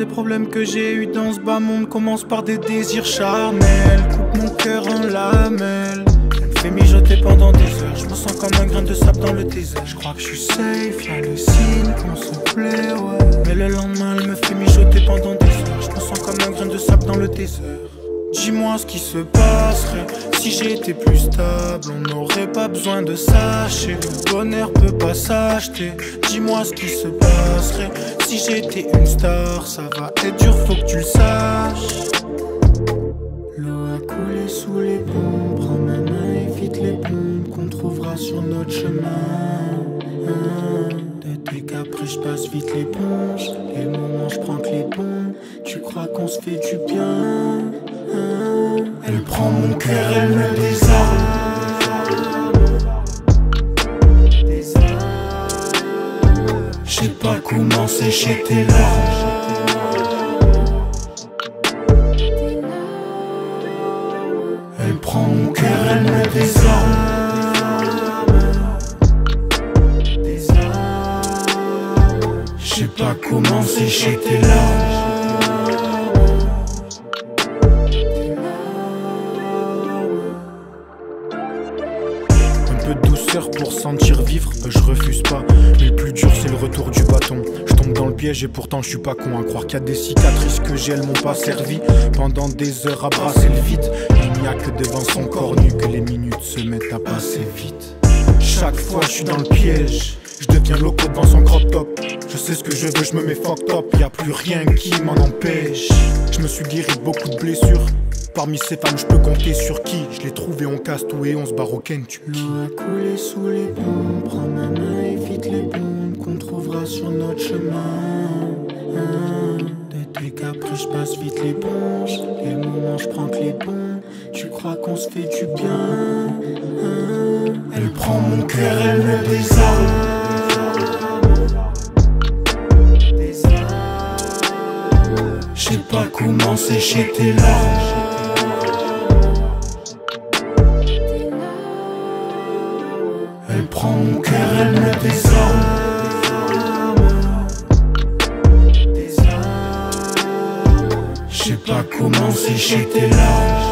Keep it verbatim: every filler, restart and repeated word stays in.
des problèmes que j'ai eu dans ce bas monde commencent par des désirs charnels. Coupe mon cœur en lamelles, elle me fait mijoter pendant des heures. Je me sens comme un grain de sable dans le désert. Je crois que je suis safe, y'a le signe qu'on se plaît, ouais. Mais le lendemain elle me fait mijoter pendant des heures. Je me sens comme un grain de sable dans le désert. Dis-moi ce qui se passerait si j'étais plus stable. On n'aurait pas besoin de sachet, le bonheur peut pas s'acheter. Dis-moi ce qui se passerait si j'étais une star. Ça va être dur, faut que tu le saches. L'eau a coulé sous les ponts. Prends ma main, évite les plombes qu'on trouvera sur notre chemin. Dès qu'après je passe vite l'éponge, et le moment je prends que les ponts. Tu crois qu'on se fait du bien? Elle prend mon cœur, elle me désarme. J'sais pas comment sécher tes larmes. Elle prend mon cœur, elle me désarme. J'sais pas comment sécher tes larmes. Pour sentir vivre, je refuse pas. Mais le plus dur c'est le retour du bâton. Je tombe dans le piège et pourtant je suis pas con à croire qu'il y a des cicatrices que j'ai, elles m'ont pas servi. Pendant des heures à brasser le vide, il n'y a que devant son corps nu que les minutes se mettent à passer vite. Chaque fois je suis dans le piège, je deviens loco devant son crop top. Je sais ce que je veux, je me mets fuck top. Y'a plus rien qui m'en empêche. Je me suis guéri de beaucoup de blessures. Parmi ces femmes, je peux compter sur qui? Je les trouve et on casse tout et on se barre au Kentucky. L'eau a coulé sous les ponts, prends ma main, évite les bombes qu'on trouvera sur notre chemin. Dès qu'après je passe vite l'éponge, et le moment je prends que les ponts. Tu crois qu'on se fait du bien? Elle prend mon cœur, elle me désarme. Je sais pas comment sécher tes larmes. Elle prend mon cœur, elle me désarme. Je sais pas comment sécher tes larmes.